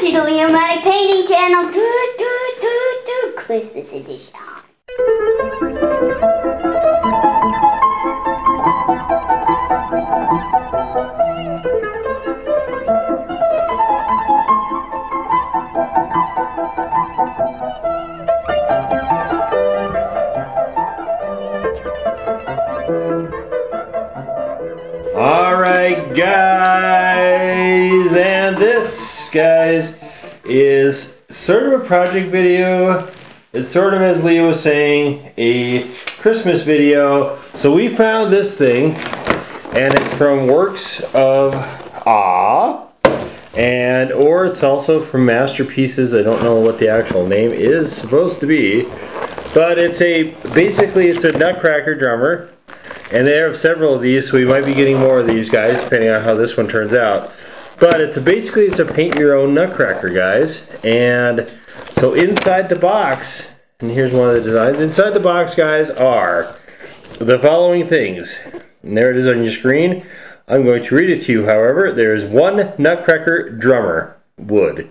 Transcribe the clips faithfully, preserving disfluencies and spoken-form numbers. to the Leomatic Painting Channel do, do, do, do, Christmas edition. Alright guys, and this, guys, is sort of a project video. It's sort of, as Leo was saying, a Christmas video. So we found this thing, and it's from Works of Awe, and or it's also from Masterpieces. I don't know what the actual name is supposed to be, but it's a, basically it's a Nutcracker drummer. And they have several of these, so we might be getting more of these, guys, depending on how this one turns out. But it's a, basically it's a paint your own nutcracker, guys. And so inside the box, and here's one of the designs. Inside the box, guys, are the following things. And there it is on your screen. I'm going to read it to you, however. There is one nutcracker drummer, wood,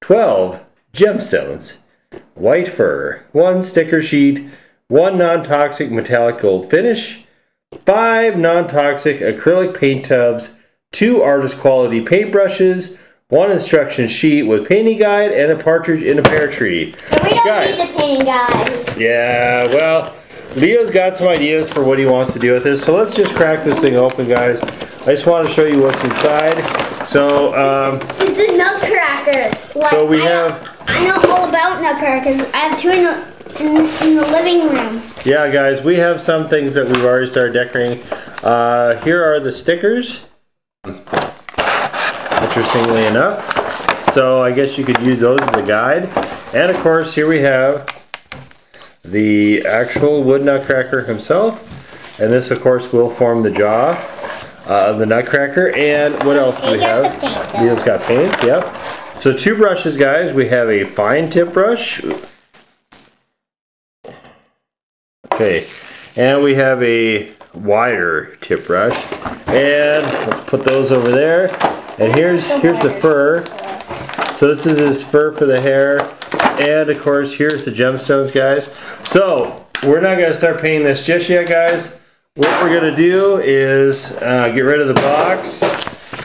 twelve gemstones, white fur, one sticker sheet, one non-toxic metallic gold finish, five non-toxic acrylic paint tubs, two artist quality paintbrushes, one instruction sheet with painting guide, and a partridge in a pear tree. So we don't guys. need the painting guide. Yeah, well, Leo's got some ideas for what he wants to do with this, so let's just crack this thing open, guys. I just want to show you what's inside. So, um... It's a nutcracker. Like, so we I have... Know, I know all about nutcrackers. I have two nut... In the, in the living room. Yeah, guys, we have some things that we've already started decorating. Uh, here are the stickers. Interestingly enough. So I guess you could use those as a guide. And, of course, here we have the actual wood nutcracker himself. And this, of course, will form the jaw uh, of the nutcracker. And what else do we have? Leo's got paint, yep. So two brushes, guys. We have a fine tip brush. Okay, and we have a wider tip brush, and let's put those over there. And here's here's the fur. So this is his fur for the hair, and of course here's the gemstones, guys. So we're not going to start painting this just yet, guys. What we're going to do is uh, get rid of the box.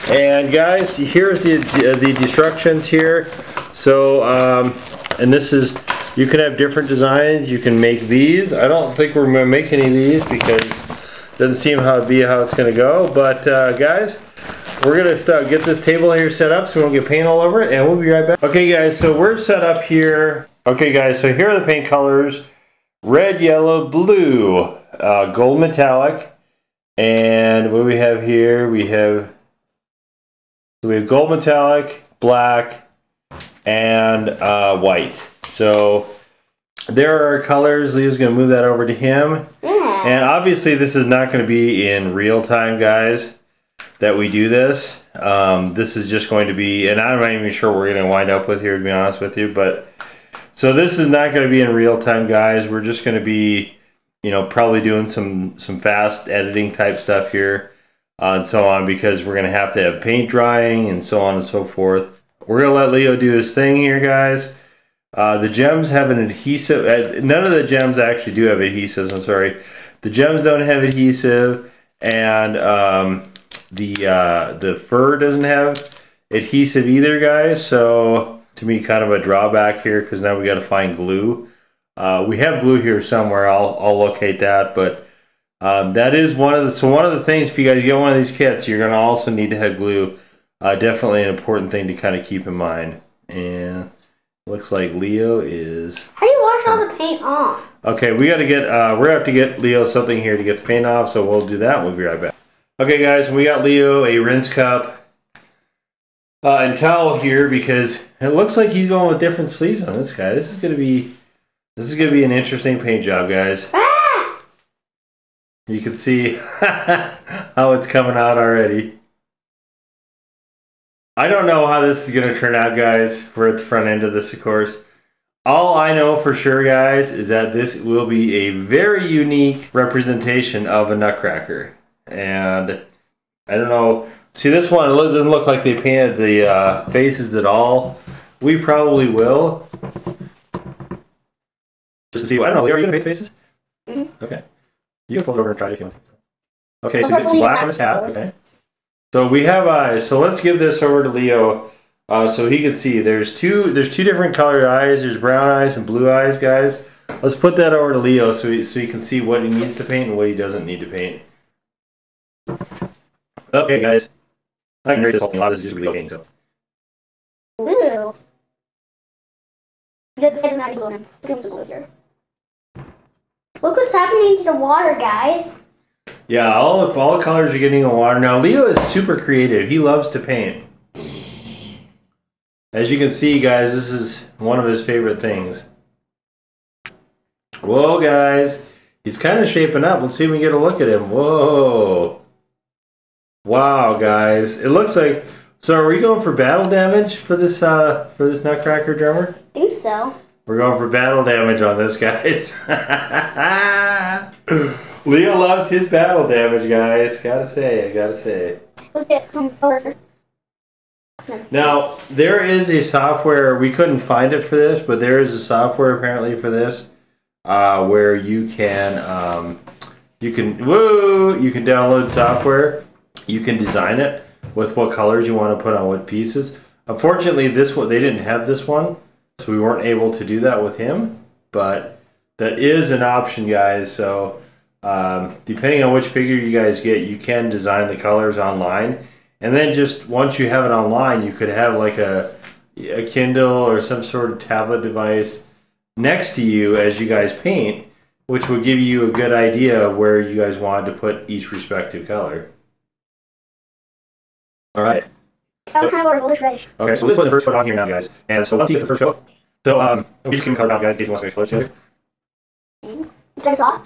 And guys, here's the uh, the instructions here. So um, and this is. You can have different designs. You can make these. I don't think we're gonna make any of these because it doesn't seem how to be how it's gonna go. But uh, guys, we're gonna start, get this table here set up so we don't get paint all over it, and we'll be right back. Okay, guys. So we're set up here. Okay, guys. So here are the paint colors: red, yellow, blue, uh, gold metallic, and what do we have here? We have we have gold metallic, black, and uh, white. So there are colors. Leo's going to move that over to him. Yeah. And obviously this is not going to be in real time, guys, that we do this. Um, this is just going to be, and I'm not even sure what we're going to wind up with here, to be honest with you. But so this is not going to be in real time, guys. We're just going to be, you know, probably doing some, some fast editing type stuff here uh, and so on, because we're going to have to have paint drying and so on and so forth. We're going to let Leo do his thing here, guys. Uh, the gems have an adhesive, uh, none of the gems actually do have adhesives, I'm sorry. The gems don't have adhesive, and um, the uh, the fur doesn't have adhesive either, guys. So to me, kind of a drawback here, because now we got to find glue. Uh, we have glue here somewhere, I'll, I'll locate that, but um, that is one of the, so one of the things, if you guys get one of these kits, you're going to also need to have glue. Uh, definitely an important thing to kind of keep in mind. And... looks like Leo is... How do you wash all the paint off? Okay, we gotta get, uh, we're gonna have to get Leo something here to get the paint off, so we'll do that, we'll be right back. Okay guys, we got Leo a rinse cup uh, and towel here, because it looks like he's going with different sleeves on this guy. This is gonna be, this is gonna be an interesting paint job, guys. Ah! You can see how it's coming out already. I don't know how this is going to turn out, guys. We're at the front end of this, of course. All I know for sure, guys, is that this will be a very unique representation of a nutcracker. And I don't know. See, this one, it doesn't look like they painted the uh, faces at all. We probably will. Just to see, what, I don't know, are you going to paint faces? Mm-hmm. Okay. You can fold it over and try it if you want. Okay, so it's black on his hat, okay. So we have eyes, so let's give this over to Leo uh, so he can see. There's two There's two different colored eyes, there's brown eyes and blue eyes, guys. Let's put that over to Leo so he, so he can see what he needs to paint and what he doesn't need to paint. Okay, guys. I can read this whole thing, a lot of this is usually okay, so. Blue. This side doesn't have any blue in him. Look at the blue here. Look what's happening to the water, guys. Yeah, all the, all the colors are getting in the water. Now, Leo is super creative. He loves to paint. As you can see, guys, this is one of his favorite things. Whoa, guys. He's kind of shaping up. Let's see if we can get a look at him. Whoa. Wow, guys. It looks like... So, are we going for battle damage for this, uh, for this Nutcracker drummer? I think so. We're going for battle damage on this, guys. Leo loves his battle damage, guys. Gotta say, I gotta say. Let's get some color. Now, there is a software, we couldn't find it for this, but there is a software apparently for this, uh, where you can, um, you can, woo, you can download software, you can design it with what colors you want to put on what pieces. Unfortunately, this one, they didn't have this one, so we weren't able to do that with him, but that is an option, guys, so... Um, depending on which figure you guys get, you can design the colors online, and then just once you have it online, you could have like a, a Kindle or some sort of tablet device next to you as you guys paint, which will give you a good idea of where you guys wanted to put each respective color. All right. That was kind of our ready. Okay, so let's put the first coat on here now, guys. And so let's see the first coat. So um, we just can color out, guys, in case you want to color together. That's all.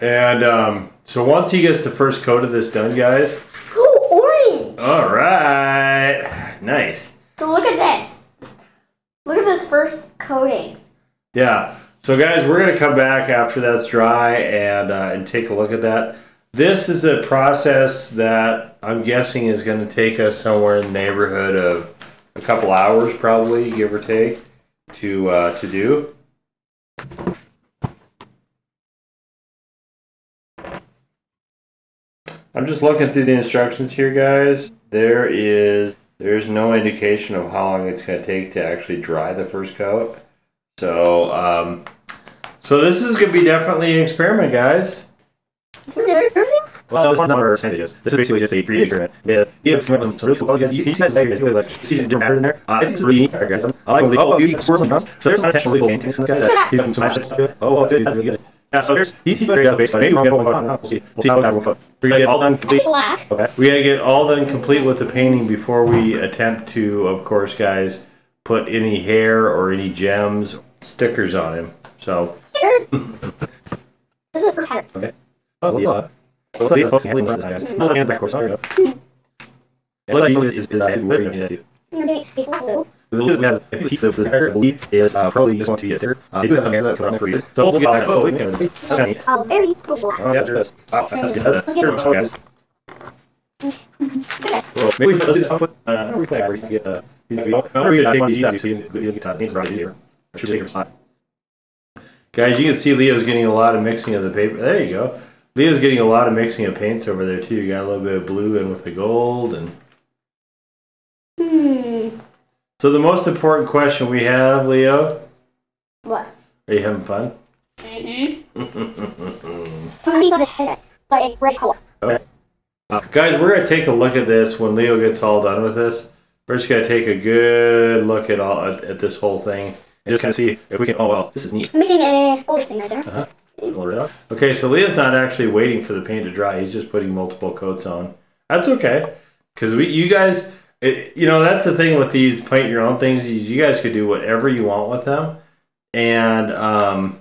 And um, so once he gets the first coat of this done, guys. Ooh, orange! All right, nice. So look at this. Look at this first coating. Yeah. So guys, we're gonna come back after that's dry and uh, and take a look at that. This is a process that I'm guessing is gonna take us somewhere in the neighborhood of a couple hours, probably, give or take, to uh, to do. I'm just looking through the instructions here, guys. There is there's no indication of how long it's going to take to actually dry the first coat. So, um, so this is going to be definitely an experiment, guys. Well, it's not number percentages. This is basically just a pre-experiment. Yeah, you have some really cool guys. You guys like really like see different patterns in there. I think it's really neat, guys. I like the oh, you got swirls and drums. So there's some actually cool paintings in this guy. He's got some nice stuff to it. Oh, well, it's really good. Yeah, so there's he's very out of base, but maybe we'll get one more. We'll see. We'll see how that will go. We gotta get all done complete. Okay. We gotta get all done complete with the painting before we attempt to, of course, guys, put any hair or any gems, stickers on him. So. Stickers. This is the first hair. Okay. Oh yeah. Looks like it's handling this, guys. I'm looking at the course. It looks like is is I have wearing it. It's not blue. The loop we have a piece of the hair, I believe, is uh, probably just want to get there. Uh, they do have a hair that could run for you. So we'll get that. Oh, wait, wait, wait. Okay. Oh, very cool. Oh, yeah, there it is. Wow, that's good. That's good. Here, guys. Well, maybe we should put, uh, I don't know, we play average to get, uh, I don't know, we gotta take one of these out, so you can get time. It's right here. I should take your spot. Guys, you can see Leo's getting a lot of mixing of the paper. There you go. Leo's getting a lot of mixing of paints over there, too. You got a little bit of blue in with the gold, and... Hmm... So the most important question we have, Leo? What? Are you having fun? Mm-hmm. Okay. Uh, guys, we're going to take a look at this when Leo gets all done with this. We're just going to take a good look at all at, at this whole thing. And just kind of see if we can... Oh, well, this is neat. I'm making a gold thing right there. Uh-huh. Right okay, so Leo's not actually waiting for the paint to dry. He's just putting multiple coats on. That's okay. Because we, you guys... It, you know, that's the thing with these paint your own things. You guys could do whatever you want with them. And um,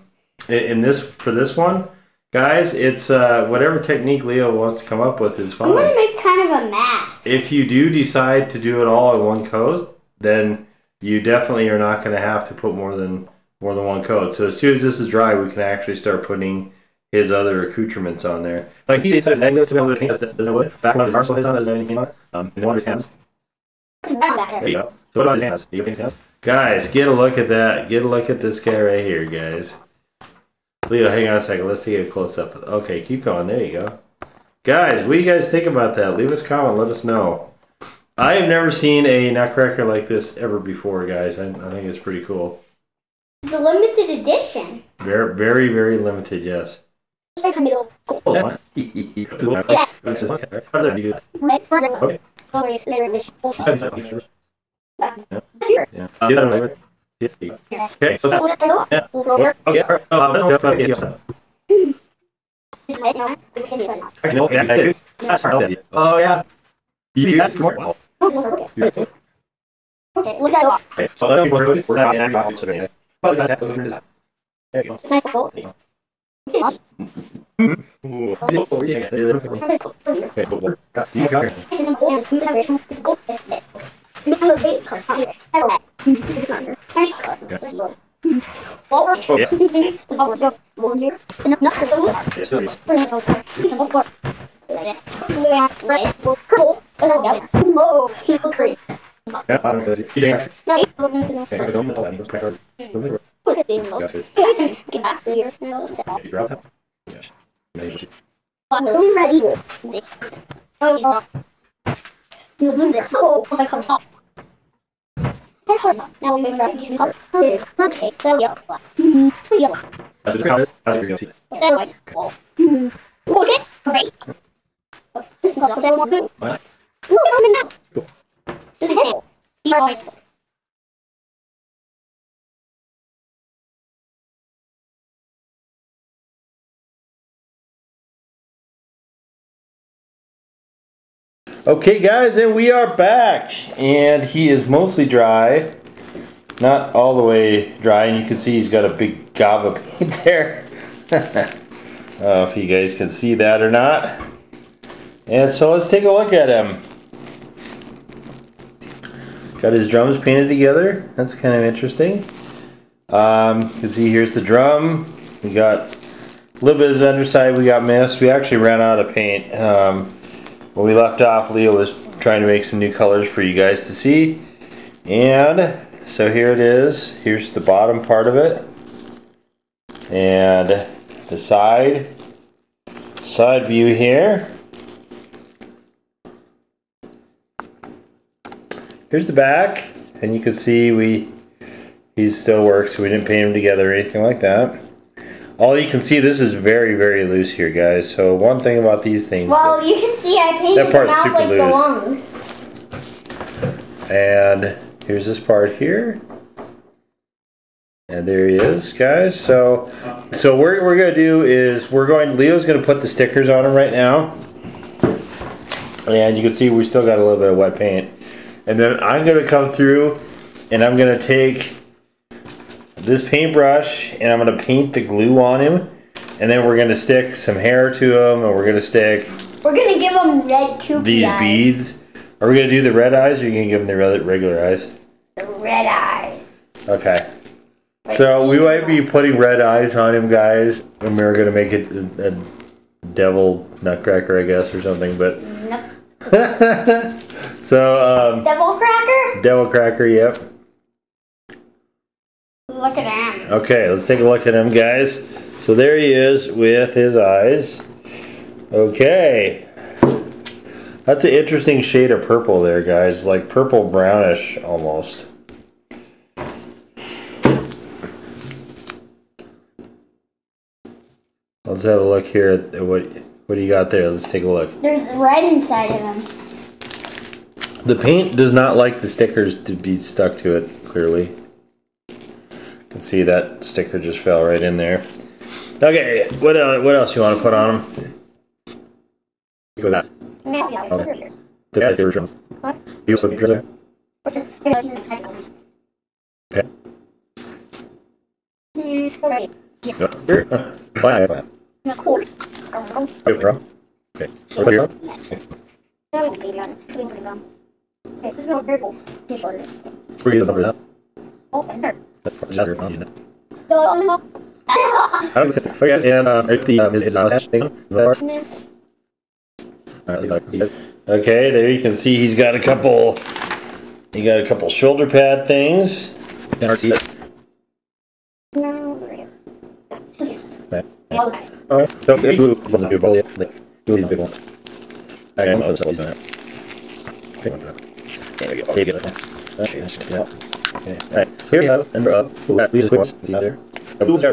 in this for this one, guys, it's uh, whatever technique Leo wants to come up with is fine. I'm going to make kind of a mask. If you do decide to do it all in one coat, then you definitely are not going to have to put more than more than one coat. So as soon as this is dry, we can actually start putting his other accoutrements on there. Like he says, Anglos to be able to paint this wood. Back on his arsenal, his doesn't have anything on it. Um, in one of his hands. There you go. So what about his hands? Do you have his hands? Guys, get a look at that. Get a look at this guy right here, guys. Leo, hang on a second. Let's see a close up. Okay, keep going. There you go. Guys, what do you guys think about that? Leave us a comment. Let us know. I have never seen a Nutcracker like this ever before, guys. I, I think it's pretty cool. It's a limited edition. Very, very, very limited, yes. Oh, yeah. You guys more. Okay, look at that. So that's what we're not in office today. But that's what we're not. There you go. It's nice and cold. It's not. Oh, yeah. Okay, but we're not. You got it. It's in cold. It's not original. It's gold. It's this. It's not a big card. I don't know. It's a stronger. Nice card. Let's look. Oh, yeah. It's all we're doing. One year. And nothing's a little. It's really. We're not going to. We can both go. Like this. Yeah, right. Well, cool. Whoa, people crazy. Yeah, I don't know. Yeah. I don't know. I don't know. Look at these little guys. Get back here. Yes. Maybe. On the room that eagles. Oh, he's off. You'll bloom there. Oh, I call sauce. They're hard. Now we may not use the color. Okay, that'll be up. Hmm, sweet yellow. That's the color. That's the color. That'll be up. Hmm. Look at this. Great. This is also a little good. What? Look, I'm in that. Cool. There's a headache. Your voices. Okay, guys, and we are back. And he is mostly dry. Not all the way dry. And you can see he's got a big gob of paint there. I don't know if you guys can see that or not. And so let's take a look at him. Got his drums painted together. That's kind of interesting. Um, you can see here's the drum. We got a little bit of the underside we got missed. We actually ran out of paint. Um, when we left off, Leo was trying to make some new colors for you guys to see. And so here it is. Here's the bottom part of it. And the side. Side view here. Here's the back, and you can see we he still works, so we didn't paint him together or anything like that. All you can see, this is very, very loose here, guys. So one thing about these things. Well, you can see I painted them out like the lungs. And here's this part here. And there he is, guys. So so what we're gonna do is we're going Leo's gonna put the stickers on him right now. And you can see we still got a little bit of wet paint. And then I'm going to come through and I'm going to take this paintbrush and I'm going to paint the glue on him. And then we're going to stick some hair to him and we're going to stick... We're going to give him red kooky these eyes. Beads. Are we going to do the red eyes or are you going to give him the regular eyes? The red eyes. Okay. Red so we might be putting red eyes on him, guys. And we're going to make it a, a devil nutcracker, I guess, or something. But... Nope. So, um... Devil Cracker? Devil Cracker, yep. Look at him. Okay, let's take a look at him, guys. So there he is with his eyes. Okay. That's an interesting shade of purple there, guys. Like purple brownish, almost. Let's have a look here at what, what do you got there. Let's take a look. There's red inside of him. The paint does not like the stickers to be stuck to it, clearly. You can see that sticker just fell right in there. Okay, what else, what else you want to put on them? Go that. Okay. It's no purple. It's shorter. Where you the number that? Open her. That's probably not your phone. No, no, no. I don't know. Okay, and um, the um, is not thing on the okay, there you can see he's got a couple. He got a couple shoulder pad things. No, right. All right. So blue was a big one. Blue is a big one. I don't know if it's that. There we go. Okay, all right. Here we have and up. These are the other. Blue is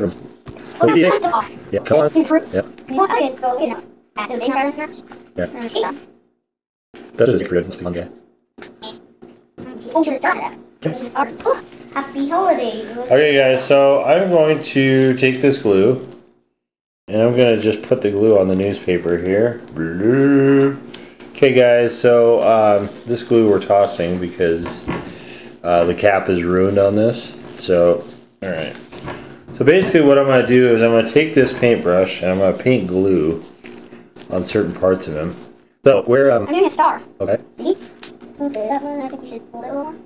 yeah. Come on. Yeah. So you know, at the main harvester. Yeah. That is pretty interesting, yeah. Happy holidays. Okay, guys, so I'm going to take this glue and I'm going to just put the glue on the newspaper here. Okay, guys, so um, this glue we're tossing because uh, the cap is ruined on this. So, alright. So basically what I'm going to do is I'm going to take this paintbrush and I'm going to paint glue on certain parts of him. So we're um I'm doing a star. Okay. See? Okay, that one I think we should pull it a little more.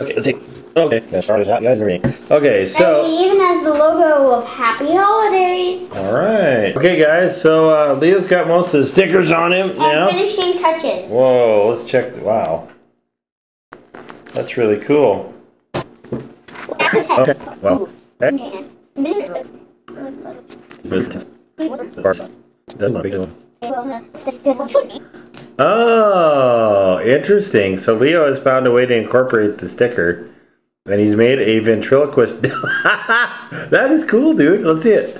Okay, let's see. Okay, that star is out, you guys are reading. Okay, so and he even has the logo of Happy Holidays. Alright. Okay guys, so uh Leo's got most of the stickers on him and now. Finishing touches. Whoa, let's check the wow. That's really cool. Okay. Wow. Okay. Oh, interesting. So Leo has found a way to incorporate the sticker, and he's made a ventriloquist. That is cool, dude. Let's see it.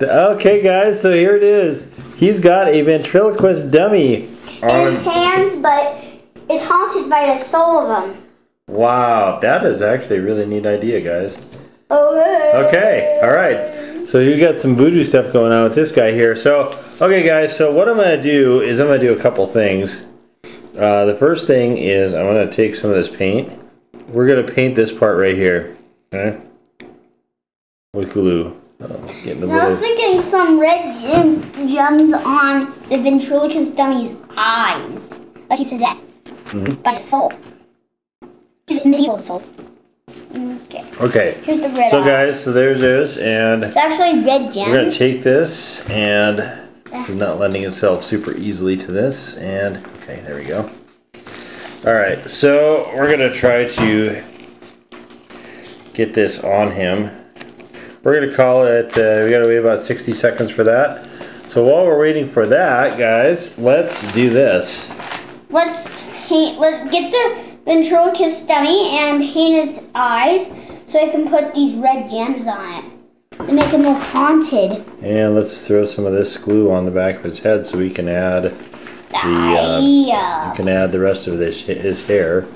Okay, guys, so here it is. He's got a ventriloquist dummy. On his hands, but it's haunted by the soul of him. Wow, that is actually a really neat idea, guys. Okay, alright, so you got some voodoo stuff going on with this guy here. So, okay guys, so what I'm going to do is I'm going to do a couple things. Uh, the first thing is I'm going to take some of this paint. We're going to paint this part right here, okay? With glue. Oh, getting the now I was thinking some red gem, gems on the ventriloquist dummy's eyes that she's possessed mm-hmm. by a soul. It's a medieval soul. Okay. Okay. Here's the red. So eye. Guys, so there's this, and it's actually red gems. We're gonna take this, and it's not lending itself super easily to this. And okay, there we go. All right, so we're gonna try to get this on him. We're gonna call it. Uh, we gotta wait about sixty seconds for that. So while we're waiting for that, guys, let's do this. Let's paint. Let's get the ventriloquist dummy and paint its eyes so I can put these red gems on it and make it look haunted. And let's throw some of this glue on the back of his head so we can add the uh, we can add the rest of this his hair.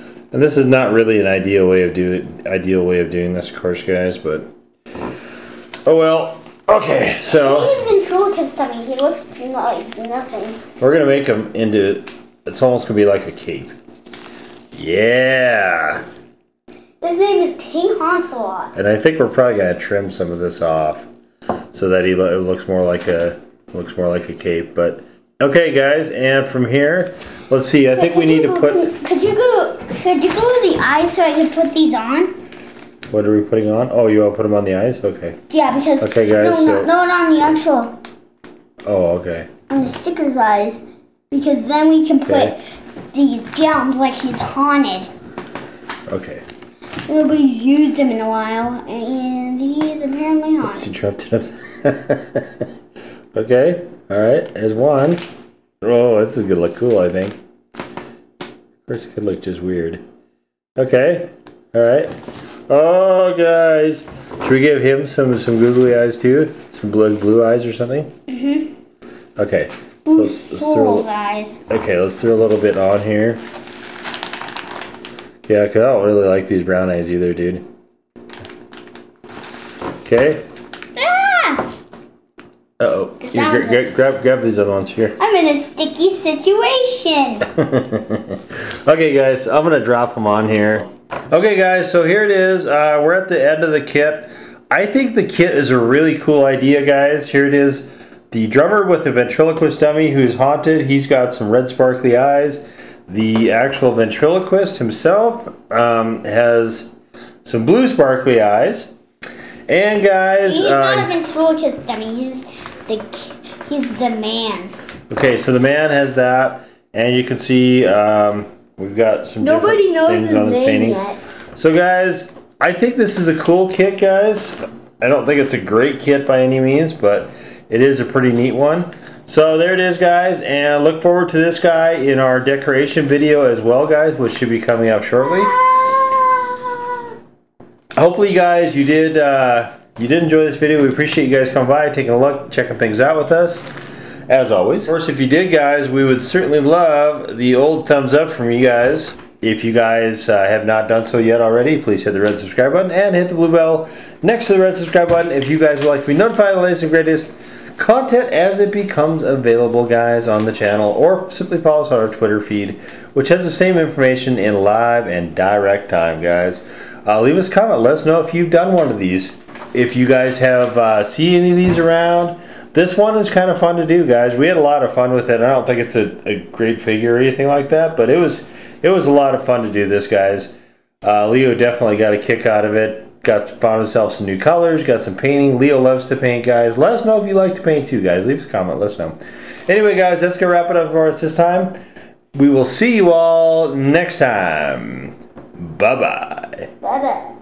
And this is not really an ideal way of do ideal way of doing this, of course, guys. But oh well. Okay, so I mean, his ventriloquist dummy. He looks like nothing. We're gonna make him into. It's almost going to be like a cape. Yeah! His name is King Haunts-a-Lot. And I think we're probably going to trim some of this off so that he lo looks more like a looks more like a cape. But okay, guys, and from here, let's see. I could, think we need go, to put. Could you go? Could you glue the eyes so I could put these on? What are we putting on? Oh, you want to put them on the eyes? Okay. Yeah, because okay, guys. No, so, not, not on the actual. Oh, okay. On the sticker's eyes. Because then we can put okay. these gems like he's haunted. Okay. Nobody's used him in a while, and he's apparently haunted. She dropped it up. Okay. All right. There's one. Oh, this is gonna look cool. I think. Of course, it could look just weird. Okay. All right. Oh, guys, should we give him some some googly eyes too? Some blue blue eyes or something? Mm-hmm. Okay. So let's, let's throw, okay, let's throw a little bit on here. Yeah, because I don't really like these brown eyes either, dude. Okay. Ah! Uh-oh. Gra gra grab, grab these other ones here. I'm in a sticky situation. Okay, guys, I'm going to drop them on here. Okay, guys, so here it is. Uh, we're at the end of the kit. I think the kit is a really cool idea, guys. Here it is. The drummer with the ventriloquist dummy who's haunted. He's got some red sparkly eyes. The actual ventriloquist himself um, has some blue sparkly eyes. And guys... He's uh, not a ventriloquist dummy. He's the, he's the man. Okay, so the man has that. And you can see um, we've got some Nobody knows things his on his name paintings. Yet. So guys, I think this is a cool kit, guys. I don't think it's a great kit by any means, but it is a pretty neat one. So there it is, guys, and look forward to this guy in our decoration video as well, guys, which should be coming up shortly. Hopefully, guys, you did uh, you did enjoy this video. We appreciate you guys coming by, taking a look, checking things out with us, as always. Of course, if you did, guys, we would certainly love the old thumbs up from you guys. If you guys uh, have not done so yet already, please hit the red subscribe button and hit the blue bell next to the red subscribe button if you guys would like to be notified of the latest and greatest content as it becomes available, guys, on the channel, or simply follow us on our Twitter feed, which has the same information in live and direct time, guys. Uh, leave us a comment. Let us know if you've done one of these. If you guys have uh, seen any of these around, this one is kind of fun to do, guys. We had a lot of fun with it. I don't think it's a, a great figure or anything like that, but it was... It was a lot of fun to do this, guys. Uh, Leo definitely got a kick out of it. Got found himself some new colors. Got some painting. Leo loves to paint, guys. Let us know if you like to paint too, guys. Leave us a comment. Let us know. Anyway, guys, that's gonna wrap it up for us this time. We will see you all next time. Bye bye. Bye bye.